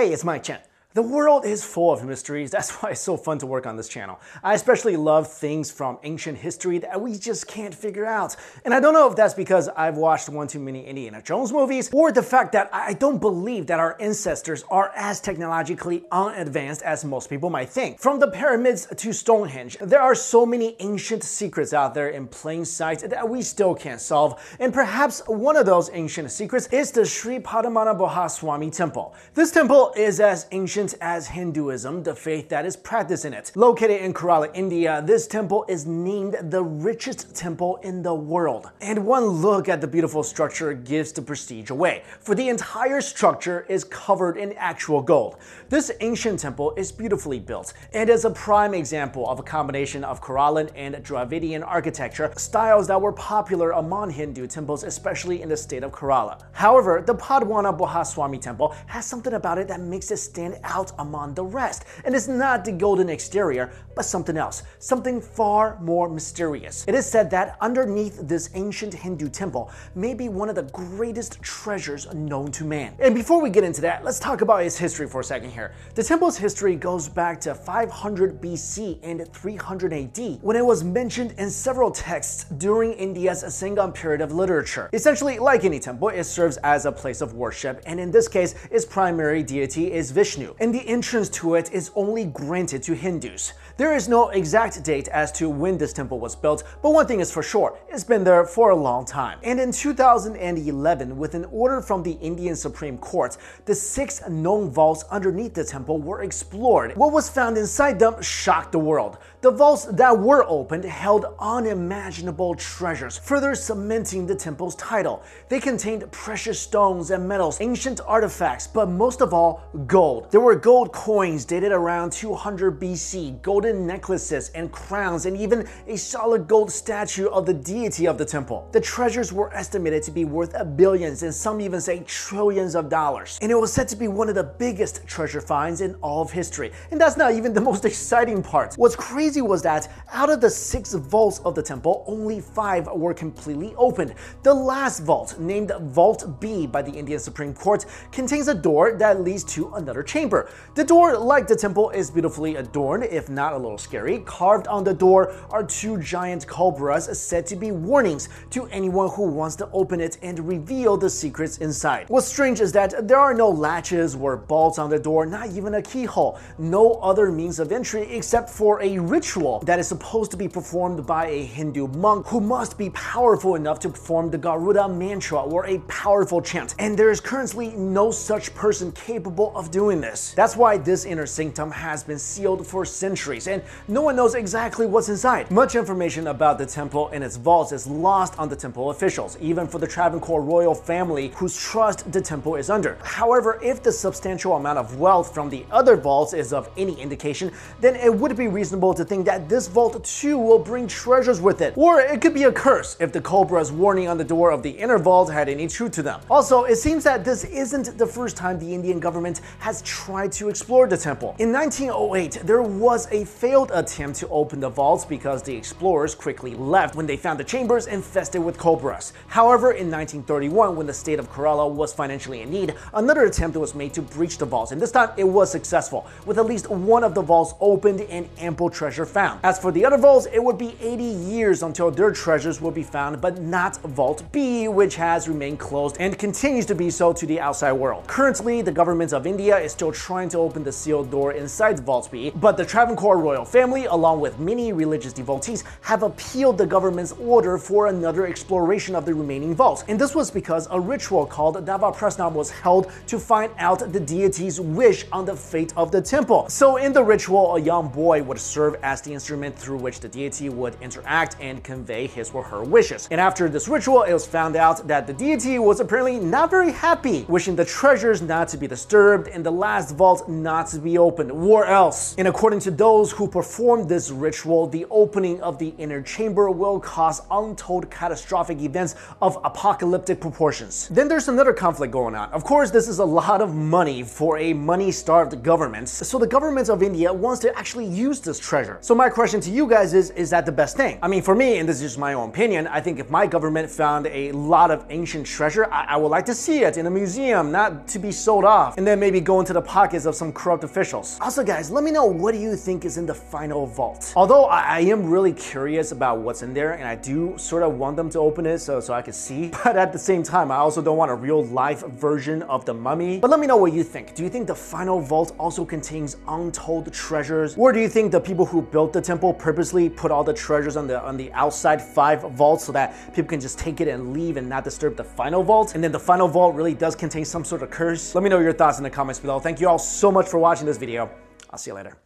Hey, it's Mike Chen. The world is full of mysteries, that's why it's so fun to work on this channel. I especially love things from ancient history that we just can't figure out. And I don't know if that's because I've watched one too many Indiana Jones movies, or the fact that I don't believe that our ancestors are as technologically unadvanced as most people might think. From the pyramids to Stonehenge, there are so many ancient secrets out there in plain sight that we still can't solve, and perhaps one of those ancient secrets is the Sri Padmanabhaswamy Temple. This temple is as ancient as Hinduism, the faith that is practiced in it. Located in Keralan, India, this temple is named the richest temple in the world. And one look at the beautiful structure gives the prestige away, for the entire structure is covered in actual gold. This ancient temple is beautifully built and is a prime example of a combination of Keralan and Dravidian architecture, styles that were popular among Hindu temples, especially in the state of Kerala. However, the Padmanabhaswamy Temple has something about it that makes it stand out among the rest, and it's not the golden exterior, but something else, something far more mysterious. It is said that underneath this ancient Hindu temple may be one of the greatest treasures known to man. And before we get into that, let's talk about its history for a second here. The temple's history goes back to 500 BC and 300 AD, when it was mentioned in several texts during India's Sangam period of literature. Essentially, like any temple, it serves as a place of worship, and in this case, its primary deity is Vishnu, and the entrance to it is only granted to Hindus. There is no exact date as to when this temple was built, but one thing is for sure, it's been there for a long time. And in 2011, with an order from the Indian Supreme Court, the 6 known vaults underneath the temple were explored. What was found inside them shocked the world. The vaults that were opened held unimaginable treasures, further cementing the temple's title. They contained precious stones and metals, ancient artifacts, but most of all, gold. There were gold coins dated around 200 BC, golden necklaces and crowns, and even a solid gold statue of the deity of the temple. The treasures were estimated to be worth billions, and some even say trillions of dollars. And it was said to be one of the biggest treasure finds in all of history. And that's not even the most exciting part. What's crazy was that out of the 6 vaults of the temple, only 5 were completely opened. The last vault, named Vault B by the Indian Supreme Court, contains a door that leads to another chamber. The door, like the temple, is beautifully adorned, if not a little scary. Carved on the door are 2 giant cobras said to be warnings to anyone who wants to open it and reveal the secrets inside. What's strange is that there are no latches or bolts on the door, not even a keyhole. No other means of entry except for a ritual that is supposed to be performed by a Hindu monk who must be powerful enough to perform the Garuda Mantra or a powerful chant, and there is currently no such person capable of doing this. That's why this inner sanctum has been sealed for centuries, and no one knows exactly what's inside. Much information about the temple and its vaults is lost on the temple officials, even for the Travancore royal family whose trust the temple is under. However, if the substantial amount of wealth from the other vaults is of any indication, then it would be reasonable to think that this vault too will bring treasures with it. Or it could be a curse if the cobra's warning on the door of the inner vault had any truth to them. Also, it seems that this isn't the first time the Indian government has tried to explore the temple. In 1908, there was a failed attempt to open the vaults because the explorers quickly left when they found the chambers infested with cobras. However, in 1931, when the state of Kerala was financially in need, another attempt was made to breach the vaults, and this time it was successful, with at least one of the vaults opened and ample treasure found. As for the other vaults, it would be 80 years until their treasures would be found, but not Vault B, which has remained closed and continues to be so to the outside world. Currently, the government of India is still trying to open the sealed door inside Vault B, but the Travancore royal family, along with many religious devotees, have appealed the government's order for another exploration of the remaining vaults, and this was because a ritual called Dava Prasnam was held to find out the deity's wish on the fate of the temple. So in the ritual, a young boy would serve as the instrument through which the deity would interact and convey his or her wishes. And after this ritual, it was found out that the deity was apparently not very happy, wishing the treasures not to be disturbed and the last vault not to be opened, or else. And according to those who performed this ritual, the opening of the inner chamber will cause untold catastrophic events of apocalyptic proportions. Then there's another conflict going on. Of course, this is a lot of money for a money-starved government, so the government of India wants to actually use this treasure, forever. So my question to you guys is that the best thing? I mean, for me, and this is just my own opinion, I think if my government found a lot of ancient treasure, I would like to see it in a museum, not to be sold off, and then maybe go into the pockets of some corrupt officials. Also guys, let me know, what do you think is in the final vault? Although I am really curious about what's in there, and I do sort of want them to open it so I can see, but at the same time, I also don't want a real life version of the mummy. But let me know what you think. Do you think the final vault also contains untold treasures, or do you think the people who built the temple purposely put all the treasures on the outside 5 vaults so that people can just take it and leave and not disturb the final vault, and then the final vault really does contain some sort of curse? Let me know your thoughts in the comments below. Thank you all so much for watching this video. I'll see you later.